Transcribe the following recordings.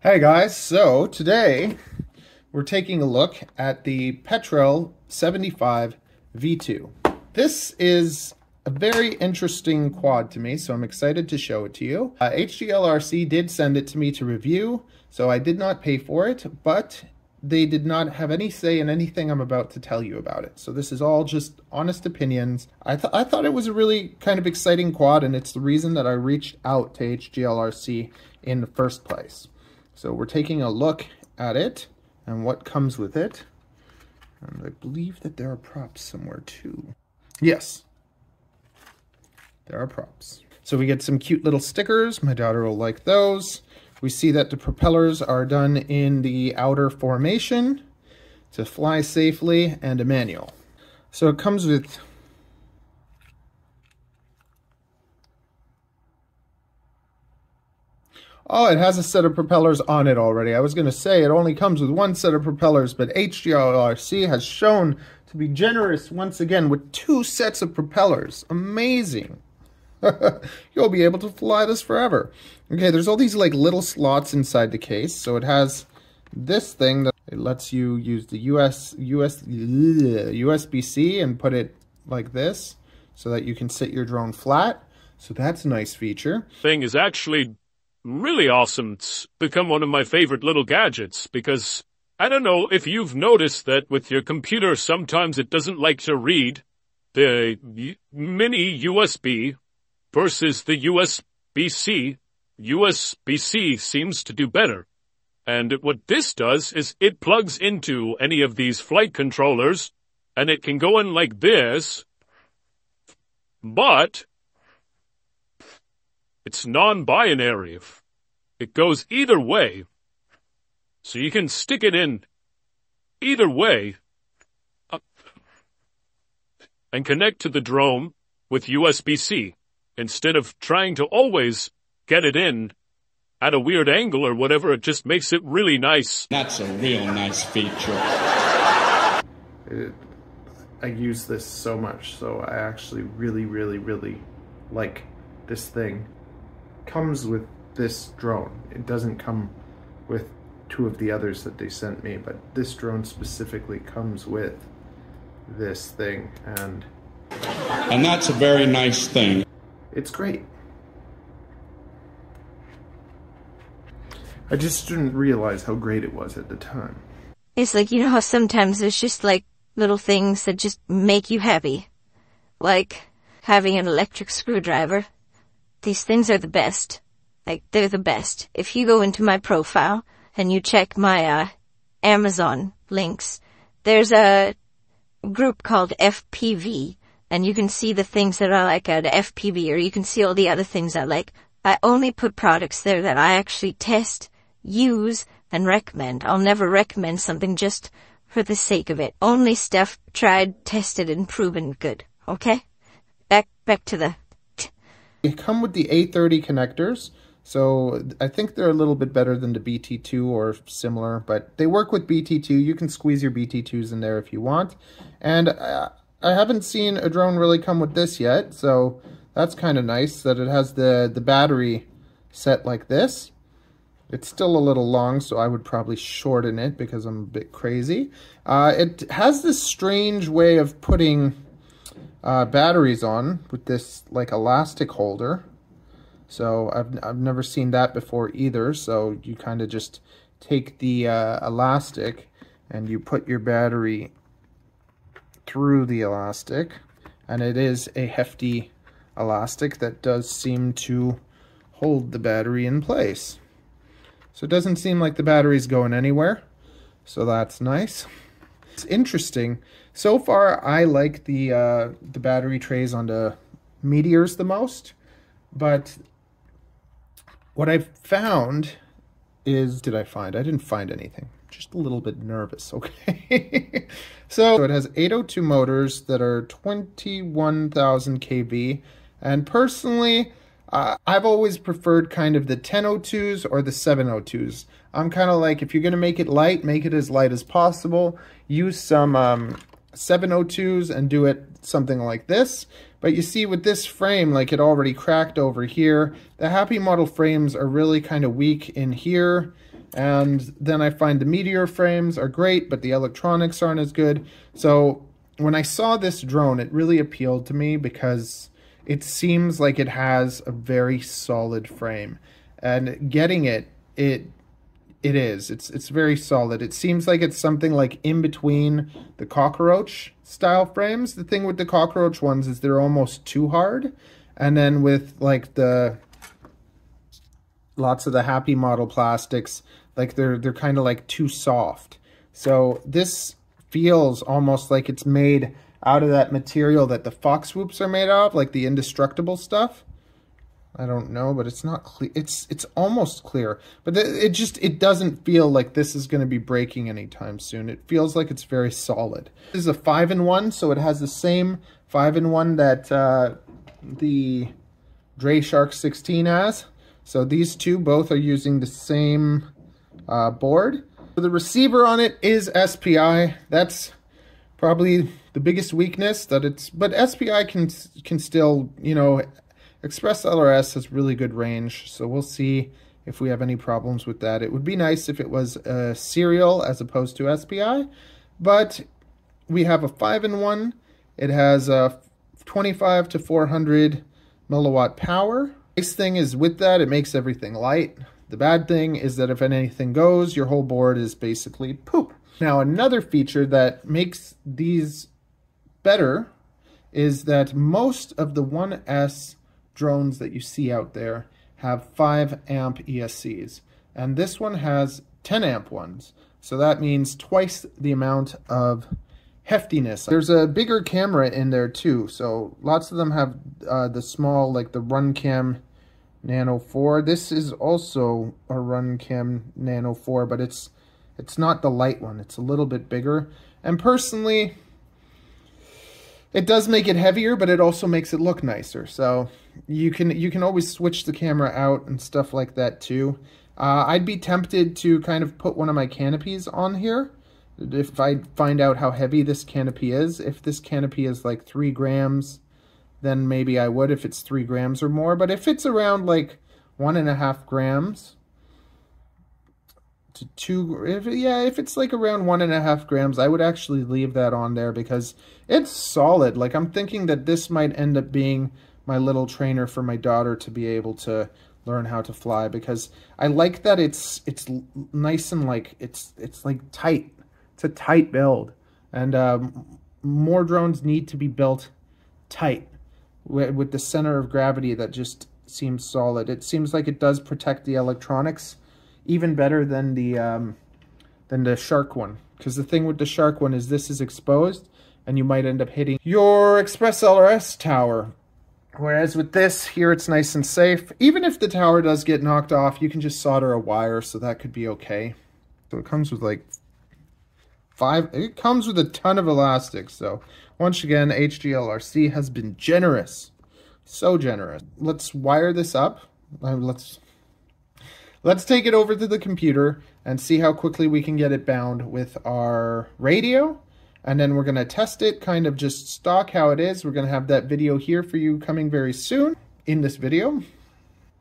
Hey guys, so today we're taking a look at the Petrel 75 V2. This is a very interesting quad to me, so I'm excited to show it to you. HGLRC did send it to me to review, so I did not pay for it, but they did not have any say in anything I'm about to tell you about it. So this is all just honest opinions. I thought it was a really kind of exciting quad, and it's the reason that I reached out to HGLRC in the first place. So we're taking a look at it and what comes with it. And I believe that there are props somewhere too. Yes, there are props. So we get some cute little stickers. My daughter will like those. We see that the propellers are done in the outer formation to fly safely, and a manual. So it comes with oh, it has a set of propellers on it already. I was going to say it only comes with one set of propellers, but HGLRC has shown to be generous once again with two sets of propellers. Amazing. You'll be able to fly this forever. Okay, there's all these like little slots inside the case. So it has this thing that it lets you use the USB-C and put it like this so that you can sit your drone flat. So that's a nice feature. Thing is actually really awesome. It's become one of my favorite little gadgets because I don't know if you've noticed that with your computer sometimes it doesn't like to read the mini USB versus the USB-C. USB-C seems to do better. And what this does is it plugs into any of these flight controllers and it can go in like this, but it's non-binary. It goes either way. So you can stick it in either way and connect to the drone with USB-C instead of trying to always get it in at a weird angle or whatever. It just makes it really nice. That's a real nice feature. I use this so much, so I actually really like this thing. Comes with this drone. It doesn't come with two of the others that they sent me, but this drone specifically comes with this thing, and that's a very nice thing. It's great. I just didn't realize how great it was at the time. It's like, you know how sometimes there's just like little things that just make you happy, like having an electric screwdriver. These things are the best. Like, they're the best. If you go into my profile and you check my Amazon links, there's a group called FPV, and you can see the things that I like at FPV, or you can see all the other things I like. I only put products there that I actually test, use, and recommend. I'll never recommend something just for the sake of it. Only stuff tried, tested, and proven good. Okay? Back to the... They come with the A30 connectors, so I think they're a little bit better than the BT2 or similar, but they work with BT2. You can squeeze your BT2s in there if you want. And I haven't seen a drone really come with this yet, so that's kind of nice that it has the battery set like this. It's still a little long, so I would probably shorten it because I'm a bit crazy. It has this strange way of putting... batteries on with this like elastic holder, so I've never seen that before either. So you kind of just take the elastic and you put your battery through the elastic, and it is a hefty elastic that does seem to hold the battery in place. So it doesn't seem like the battery's going anywhere, so that's nice. It's interesting. So far, I like the battery trays on the Meteors the most, but what I've found is... I didn't find anything. Just a little bit nervous, okay? So it has 802 motors that are 21,000 KV, and personally, I've always preferred kind of the 1002s or the 702s. I'm kind of like, if you're going to make it light, make it as light as possible. Use some... 702s and do it something like this. But you see with this frame, like, it already cracked over here. The Happy Model frames are really kind of weak in here, And then I find the Meteor frames are great, but the electronics aren't as good. So when I saw this drone, it really appealed to me because it seems like it has a very solid frame. And getting it, it's very solid. It seems like it's something like in between the cockroach style frames. The thing with the cockroach ones is they're almost too hard. And then with like the lots of the Happy Model plastics, like they're kind of like too soft. So this feels almost like it's made out of that material that the fox whoops are made of, like the indestructible stuff. I don't know, but it's not clear. It's almost clear, but it doesn't feel like this is going to be breaking anytime soon. It feels like it's very solid. This is a 5-in-1, so it has the same 5-in-1 that the DreShark 16 has. So these two both are using the same board. So the receiver on it is SPI. That's probably the biggest weakness that it's, but SPI can still, you know, Express LRS has really good range, so we'll see if we have any problems with that. It would be nice if it was a serial as opposed to SPI, but we have a 5-in-1. It has a 25 to 400 milliwatt power. Nice thing is with that, it makes everything light. The bad thing is that if anything goes, your whole board is basically poop. Now, another feature that makes these better is that most of the 1S drones that you see out there have 5-amp ESCs, and this one has 10-amp ones, so that means twice the amount of heftiness. There's a bigger camera in there too, so lots of them have the small, like the RunCam Nano 4. This is also a RunCam Nano 4, but it's not the light one. It's a little bit bigger, and personally, it does make it heavier, but it also makes it look nicer. So you can always switch the camera out and stuff like that too. I'd be tempted to kind of put one of my canopies on here if I find out how heavy this canopy is. If this canopy is like 3 grams, then maybe I would if it's 3 grams or more. But if it's around like 1.5 grams to 2, if it's like around 1.5 grams, I would actually leave that on there because it's solid. Like, I'm thinking that this might end up being my little trainer for my daughter to be able to learn how to fly, because I like that it's nice and like it's like tight. It's a tight build, and more drones need to be built tight with the center of gravity that just seems solid. It seems like it does protect the electronics even better than the Shark one, because the thing with the Shark one is this is exposed and you might end up hitting your Express LRS tower, whereas with this here it's nice and safe. Even if the tower does get knocked off, you can just solder a wire, so that could be okay. So it comes with like it comes with a ton of elastics. So once again, HGLRC has been generous, so generous. Let's wire this up. Let's take it over to the computer and see how quickly we can get it bound with our radio. And then we're going to test it, kind of just stock how it is. We're going to have that video here for you coming very soon in this video.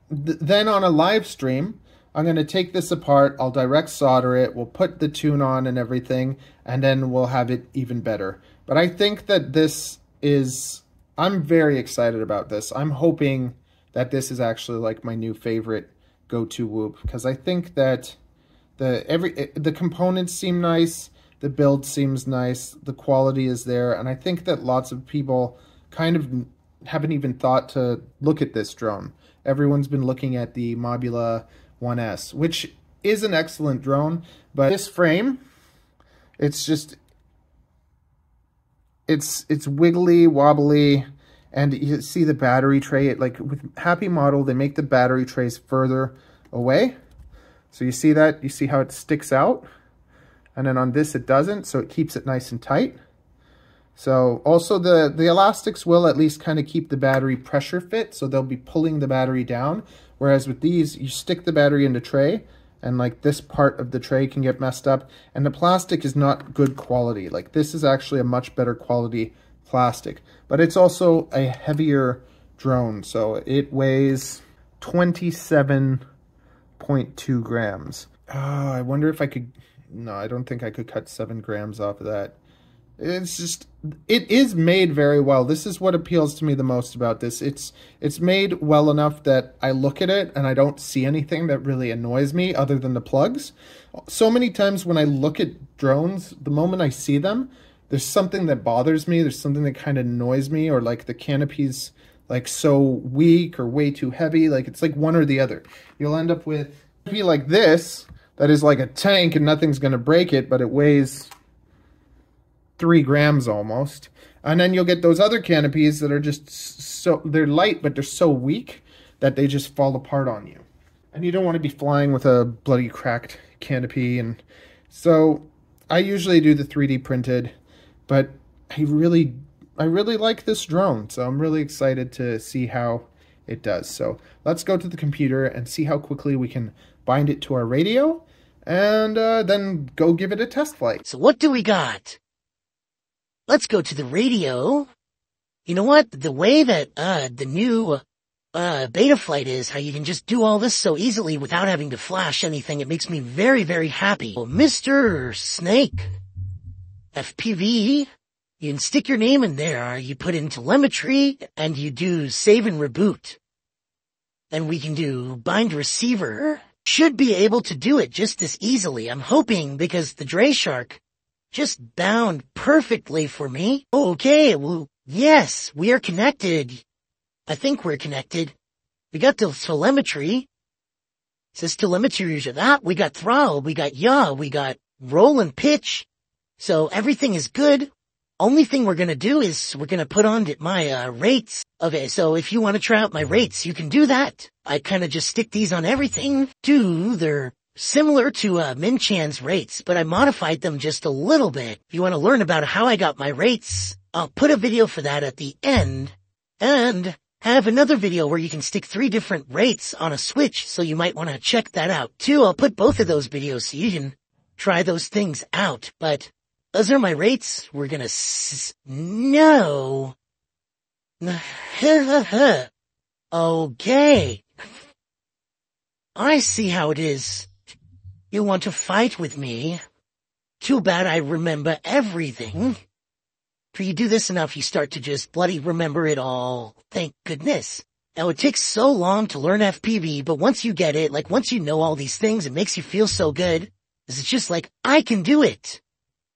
Then on a live stream, I'm going to take this apart. I'll direct solder it. We'll put the tune on and everything, and then we'll have it even better. But I think that this is, I'm very excited about this. I'm hoping that this is actually like my new favorite go-to whoop, because I think that the components seem nice, the build seems nice, the quality is there, and I think that lots of people kind of haven't even thought to look at this drone. Everyone's been looking at the Mobula 1S, which is an excellent drone, but this frame, it's just, it's wiggly, wobbly. And you see the battery tray, like with Happy Model, they make the battery trays further away. So you see that? You see how it sticks out? And then on this, it doesn't, so it keeps it nice and tight. So also the elastics will at least kind of keep the battery pressure fit, so they'll be pulling the battery down. Whereas with these, you stick the battery in the tray, and like this part of the tray can get messed up. And the plastic is not good quality. Like, this is actually a much better quality plastic, but it's also a heavier drone, so it weighs 27.2 grams. I wonder if I could... No, I don't think I could cut 7 grams off of that. It's just, it is made very well. This is what appeals to me the most about this. It's made well enough that I look at it and I don't see anything that really annoys me other than the plugs. So many times when I look at drones, the moment I see them, there's something that bothers me. There's something that kind of annoys me, or like the canopy's like so weak or way too heavy. Like it's like one or the other. You'll end up with a canopy like this that is like a tank and nothing's going to break it, but it weighs 3 grams almost. And then you'll get those other canopies that are just so, they're light, but they're so weak that they just fall apart on you. And you don't want to be flying with a bloody cracked canopy. And so I usually do the 3D printed, but I really like this drone. So I'm really excited to see how it does. So let's go to the computer and see how quickly we can bind it to our radio and then go give it a test flight. So what do we got? Let's go to the radio. You know what? The way that the new Betaflight is, how you can just do all this so easily without having to flash anything, it makes me very, very happy. Well, Mr. Snake FPV, you can stick your name in there, you put in telemetry, and you do save and reboot. Then we can do bind receiver. Should be able to do it just as easily, I'm hoping, because the DreShark just bound perfectly for me. Okay, well, yes, we are connected. I think we're connected. We got the telemetry. It says telemetry to that. We got throttle, we got yaw, we got roll and pitch. So everything is good. Only thing we're going to do is we're going to put on my rates. Okay, so if you want to try out my rates, you can do that. I kind of just stick these on everything. They're similar to Minchan's rates, but I modified them just a little bit. If you want to learn about how I got my rates, I'll put a video for that at the end, and have another video where you can stick 3 different rates on a switch, so you might want to check that out too. I'll put both of those videos so you can try those things out, but those are my rates. We're gonna no. Okay. I see how it is. You want to fight with me? Too bad I remember everything. After you do this enough, you start to just bloody remember it all. Thank goodness. Now, it takes so long to learn FPV, but once you get it, like once you know all these things, it makes you feel so good. It's just like, I can do it.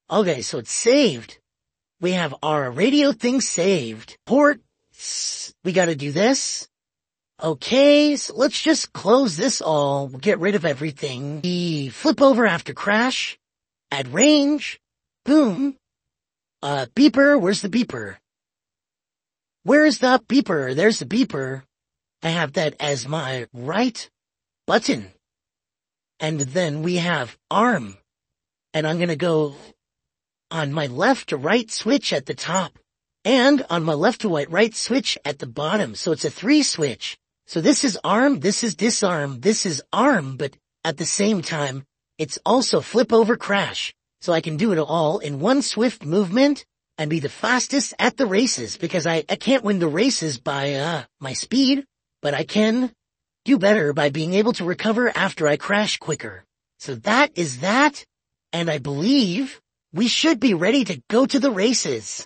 Okay, so it's saved. We have our radio thing saved. Ports. We gotta do this. Okay, so let's just close this all, get rid of everything. We flip over after crash, add range, boom. Beeper, where's the beeper? Where's the beeper? There's the beeper. I have that as my right button. And then we have arm. And I'm gonna go on my left to right switch at the top, and on my left to right switch at the bottom, so it's a 3-switch. So this is arm, this is disarm, this is arm, but at the same time, it's also flip over crash. So I can do it all in one swift movement and be the fastest at the races, because I can't win the races by my speed, but I can do better by being able to recover after I crash quicker. So that is that, and I believe we should be ready to go to the races.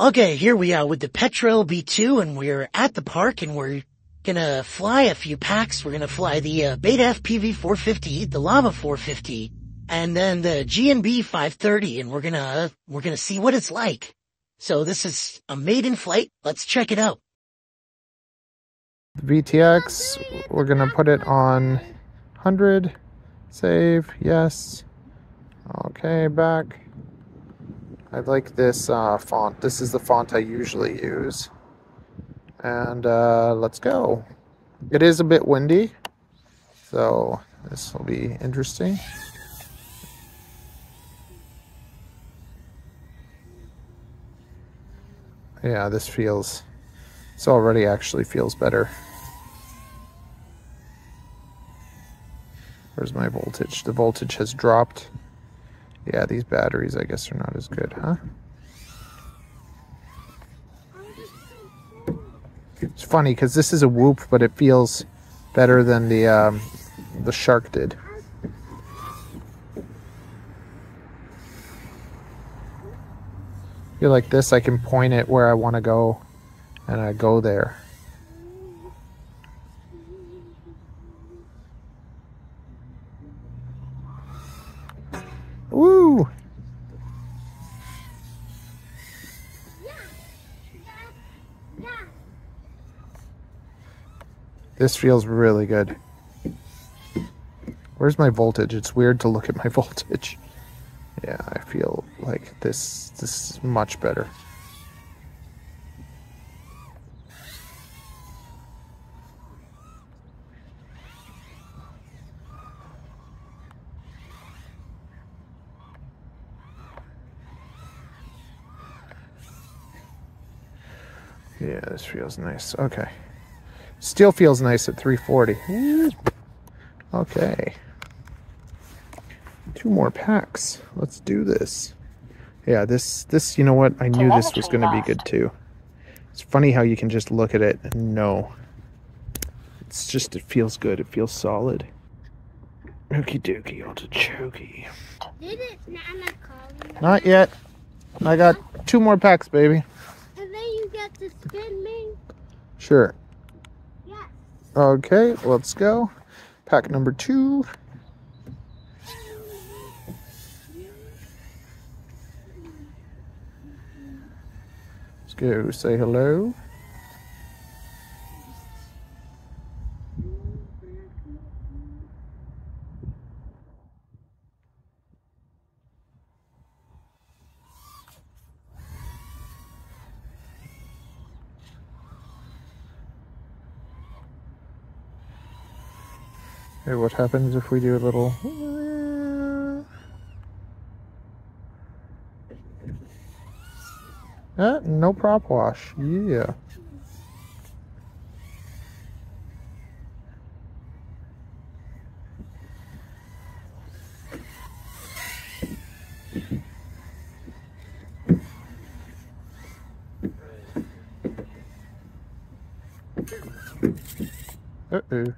Okay, here we are with the Petrel B2, and we're at the park, and we're gonna fly a few packs. We're gonna fly the Beta FPV 450, the Lava 450, and then the GNB 530, and we're gonna see what it's like. So this is a maiden flight. Let's check it out. The VTX, we're gonna put it on 100, save, yes. Okay, back. I like this font. This is the font I usually use. And let's go. It is a bit windy, so this will be interesting. Yeah, this feels... This already actually feels better. Where's my voltage? The voltage has dropped. Yeah, these batteries, I guess, are not as good, huh? It's funny, because this is a whoop, but it feels better than the Shark did. feel like this, I can point it where I want to go, and I go there. Woo! This feels really good. Where's my voltage? It's weird to look at my voltage. Yeah, I feel like this is much better. Yeah, this feels nice. Okay. Still feels nice at 340. Okay. 2 more packs. Let's do this. Yeah, this, you know what? I knew this was going to be good too. It's funny how you can just look at it and know. It's just, it feels good. It feels solid. Okie dokie, okie dokie. Not yet. I got 2 more packs, baby. And then you get to spin me. Sure. Okay, let's go. Pack number 2. Let's go say hello. Hey, what happens if we do a little... Ah, no prop wash. Yeah. Uh-oh.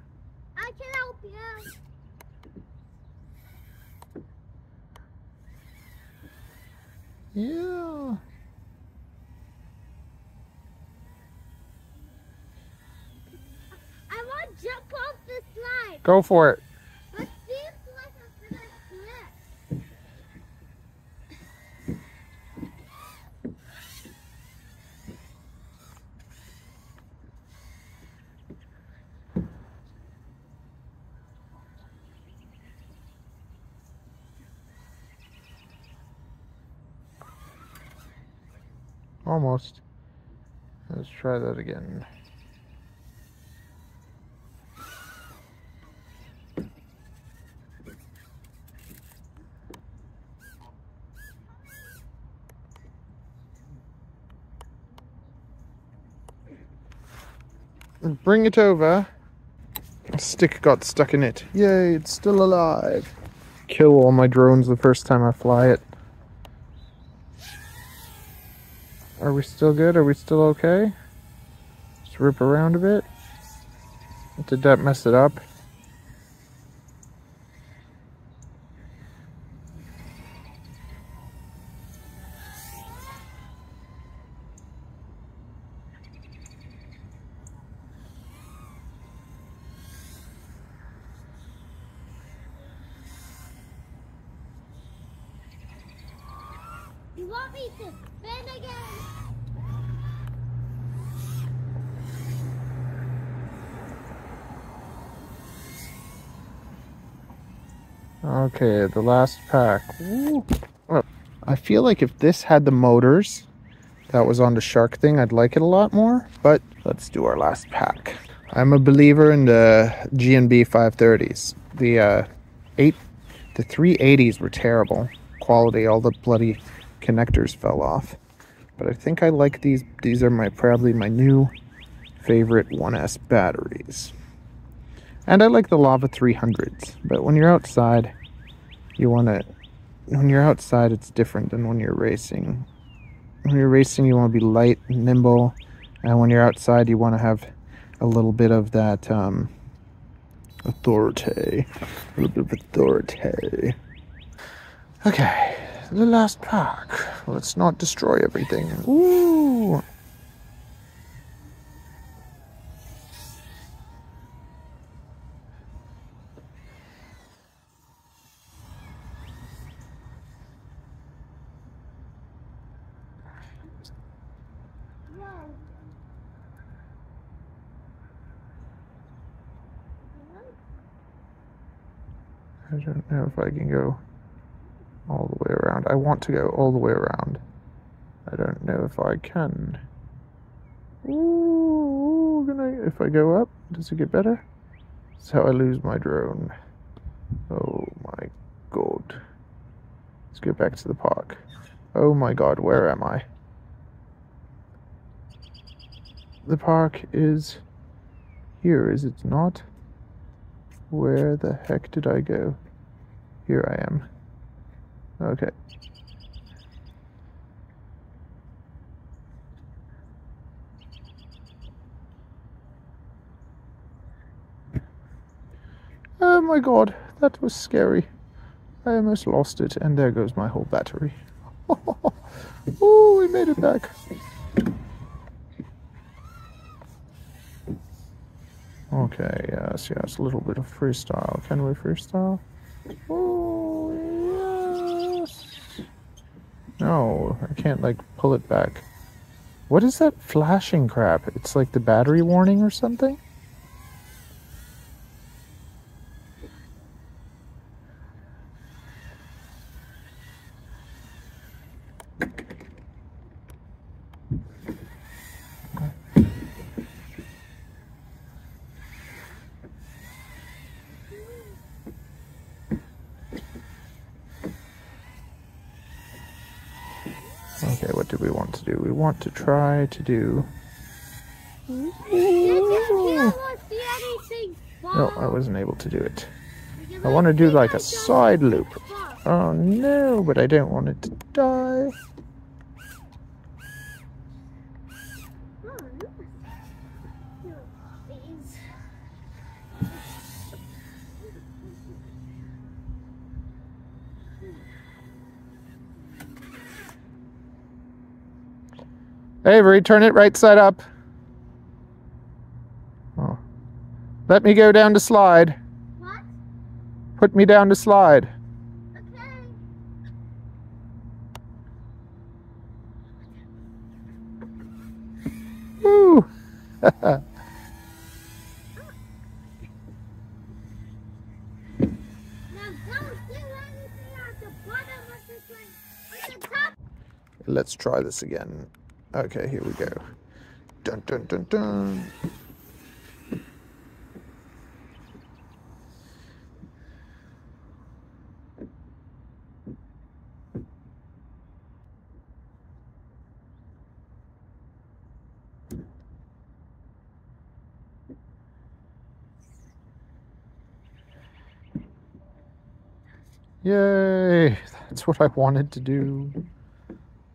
Yeah. I want to jump off the slide. Go for it. Let's see if I'm gonna flip. Almost. Let's try that again. Bring it over. The stick got stuck in it. Yay, it's still alive. Kill all my drones the first time I fly it. Are we still good? Are we still okay? Just rip around a bit. Did that mess it up? You want me to spin again? Okay, the last pack. Ooh. I feel like if this had the motors that was on the shark thing, I'd like it a lot more, but let's do our last pack. I'm a believer in the GNB 530s. The 380s were terrible quality. All the bloody connectors fell off. But I think I like these. These are probably my new favorite 1S batteries. And I like the Lava 300s, but when you're outside, it's different than when you're racing. When you're racing, you want to be light and nimble, and when you're outside, you want to have a little bit of that authority. A little bit of authority. Okay, the last pack. Let's not destroy everything. Ooh. I don't know if I can go all the way around. I want to go all the way around. I don't know if I can. Ooh, if I go up, does it get better? That's how I lose my drone. Oh my god. Let's go back to the park. Oh my god, where am I? The park is here, is it not? Where the heck did I go? Here I am. Okay. Oh my god, that was scary. I almost lost it, and there goes my whole battery. Oh, we made it back. Okay, yes, yes, a little bit of freestyle. Can we freestyle? Oh, yes. No, I can't, like, pull it back. What is that flashing crap? It's like the battery warning or something? Want to try to do. No, I wasn't able to do it. I want to do like a side loop. Oh no, but I don't want it to die. Avery, turn it right side up. Oh. Let me go down to slide. What? Put me down to slide. Okay. Woo! Let's try this again. Okay, here we go. Dun dun dun dun. Yay! That's what I wanted to do.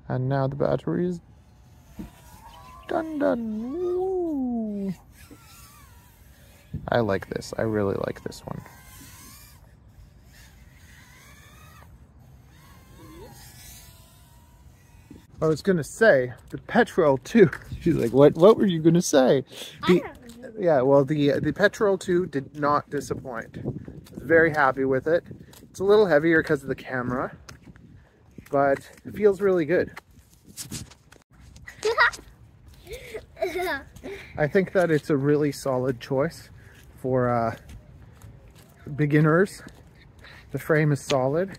And now the battery is dun dun. Ooh. I like this. I really like this one. I was gonna say the Petrel 2. She's like, what were you gonna say? Yeah, well, the Petrel 2 did not disappoint. I was very happy with it. It's a little heavier because of the camera, but it feels really good. I think that it's a really solid choice for beginners. The frame is solid.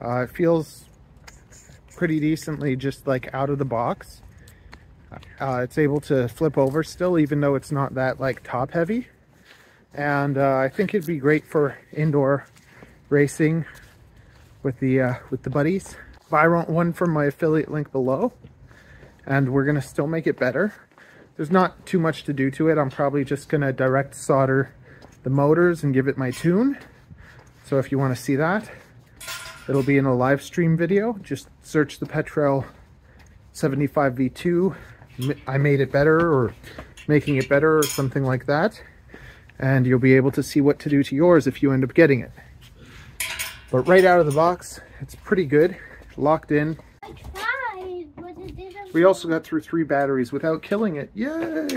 It feels pretty decently just like out of the box. It's able to flip over still, even though it's not that like top heavy. And I think it'd be great for indoor racing with the buddies. Buy one from my affiliate link below, and we're gonna still make it better. There's not too much to do to it. I'm probably just gonna direct solder the motors and give it my tune. So if you wanna see that, it'll be in a live stream video. Just search the Petrel 75 V2, I made it better, or making it better, or something like that. And you'll be able to see what to do to yours if you end up getting it. But right out of the box, it's pretty good, locked in. We also got through 3 batteries without killing it. Yay!